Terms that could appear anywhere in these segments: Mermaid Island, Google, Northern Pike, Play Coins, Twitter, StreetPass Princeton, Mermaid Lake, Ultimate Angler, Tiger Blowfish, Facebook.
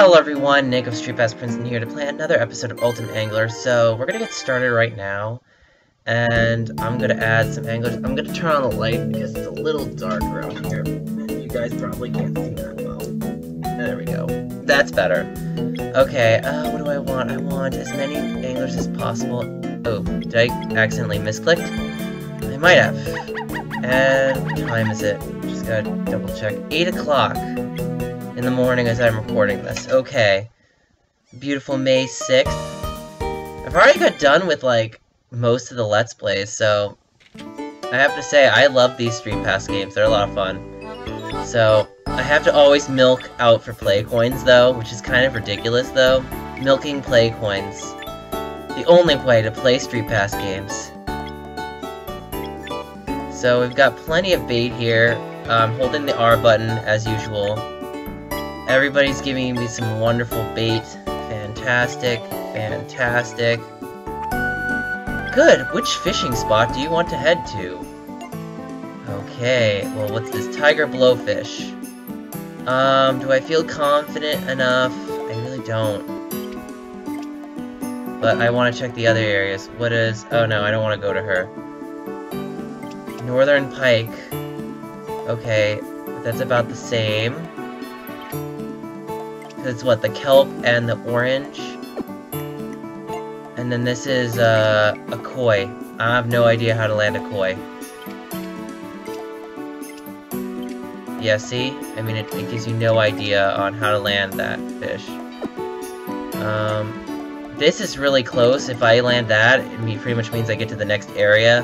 Hello everyone, Nick of StreetPass Princeton here to play another episode of Ultimate Angler. So we're gonna get started right now, and I'm gonna add some anglers. I'm gonna turn on the light because it's a little dark around here. You guys probably can't see that well. There we go. That's better. Okay. What do I want? I want as many anglers as possible. Oh, did I accidentally misclick? I might have. And what time is it? Just gotta double check. 8 o'clock. In the morning as I'm recording this. Okay. Beautiful May 6th. I've already got done with, like, most of the Let's Plays, so I have to say, I love these StreetPass games. They're a lot of fun. So, I have to always milk out for Play Coins, though, which is kind of ridiculous, though. Milking Play Coins. The only way to play StreetPass games. So, we've got plenty of bait here. I'm holding the R button, as usual. Everybody's giving me some wonderful bait. Fantastic. Fantastic. Good. Which fishing spot do you want to head to? Okay. Well, what's this? Tiger Blowfish. Do I feel confident enough? I really don't. But I want to check the other areas. What is... Oh, no. I don't want to go to her. Northern Pike. Okay. That's about the same. It's what, the kelp and the orange? And then this is a koi. I have no idea how to land a koi. Yeah, see? I mean, it gives you no idea on how to land that fish. This is really close. If I land that, it pretty much means I get to the next area.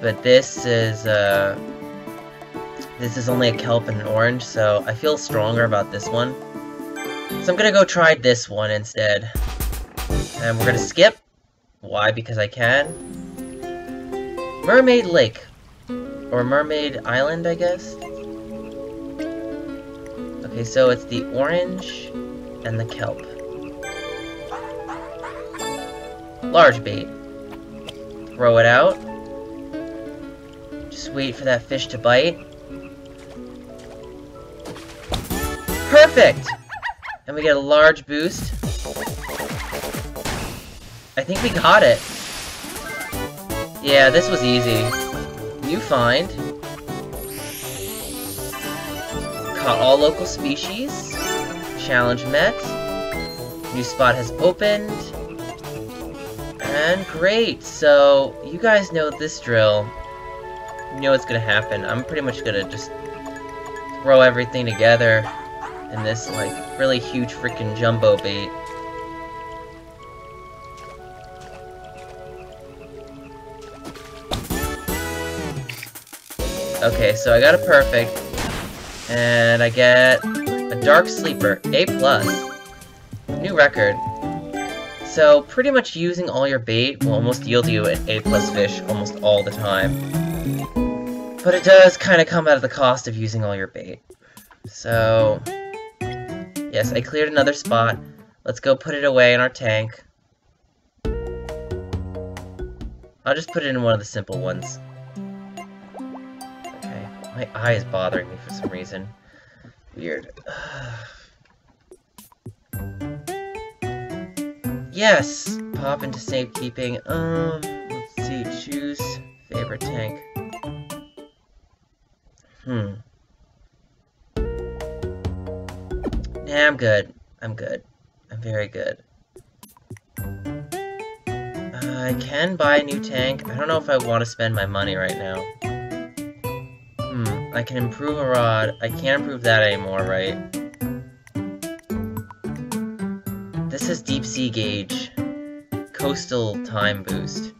But this is only a kelp and an orange, so I feel stronger about this one. So I'm gonna go try this one instead. And we're gonna skip. Why? Because I can. Mermaid Lake. Or Mermaid Island, I guess? Okay, so it's the orange and the kelp. Large bait. Throw it out. Just wait for that fish to bite. Perfect! And we get a large boost. I think we got it. Yeah, this was easy. New find. Caught all local species. Challenge met. New spot has opened. And great! So, you guys know this drill. You know what's gonna happen. I'm pretty much gonna just throw everything together. And this, like, really huge freaking jumbo bait. Okay, so I got a perfect. And I get a dark sleeper. A+. New record. So, pretty much using all your bait will almost yield you an A+ fish almost all the time. But it does kind of come out of the cost of using all your bait. So... yes, I cleared another spot. Let's go put it away in our tank. I'll just put it in one of the simple ones. Okay, my eye is bothering me for some reason. Weird. Yes! Pop into safekeeping. Let's see, choose favorite tank. Nah, I'm good. I'm good. I'm very good. I can buy a new tank. I don't know if I want to spend my money right now. I can improve a rod. I can't improve that anymore, right? This is deep sea gauge. Coastal time boost.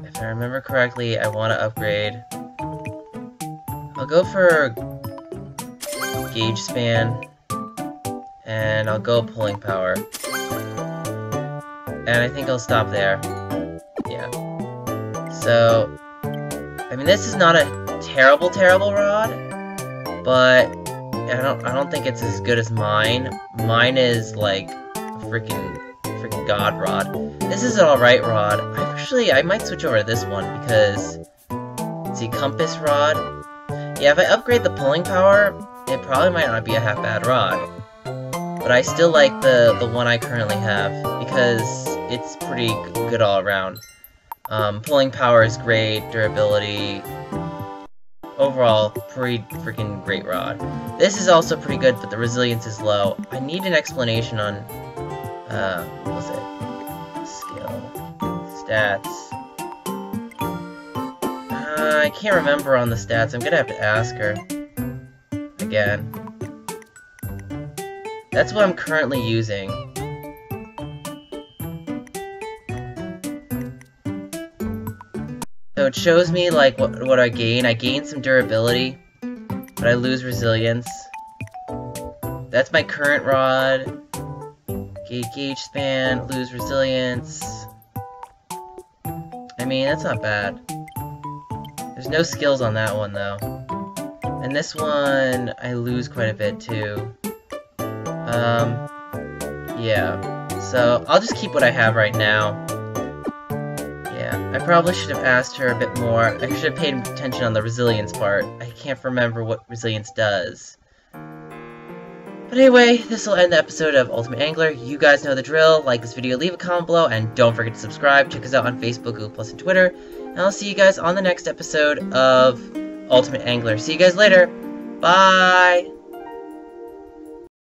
If I remember correctly, I want to upgrade. I'll go for gauge span, and I'll go pulling power. And I think I'll stop there. Yeah. So, I mean, this is not a terrible rod, but I don't think it's as good as mine. Mine is like a freaking god rod. This is an alright rod. I might switch over to this one because Let's see, compass rod. Yeah, if I upgrade the pulling power, it probably might not be a half-bad rod. But I still like the one I currently have, because it's pretty good all around. Pulling power is great, durability... Overall, pretty freaking great rod. This is also pretty good, but the resilience is low. I need an explanation on... what was it? Skill... stats... I can't remember on the stats. I'm gonna have to ask her. Again. That's what I'm currently using. So it shows me, like, what I gain. I gain some durability, but I lose resilience. That's my current rod. Gauge span, lose resilience. I mean, that's not bad. There's no skills on that one, though. And this one, I lose quite a bit, too. Yeah, so I'll just keep what I have right now. Yeah, I probably should have asked her a bit more. I should have paid attention on the resilience part. I can't remember what resilience does. But anyway, this will end the episode of Ultimate Angler. You guys know the drill. Like this video, leave a comment below, and don't forget to subscribe. Check us out on Facebook, Google+, and Twitter. And I'll see you guys on the next episode of Ultimate Angler. See you guys later. Bye!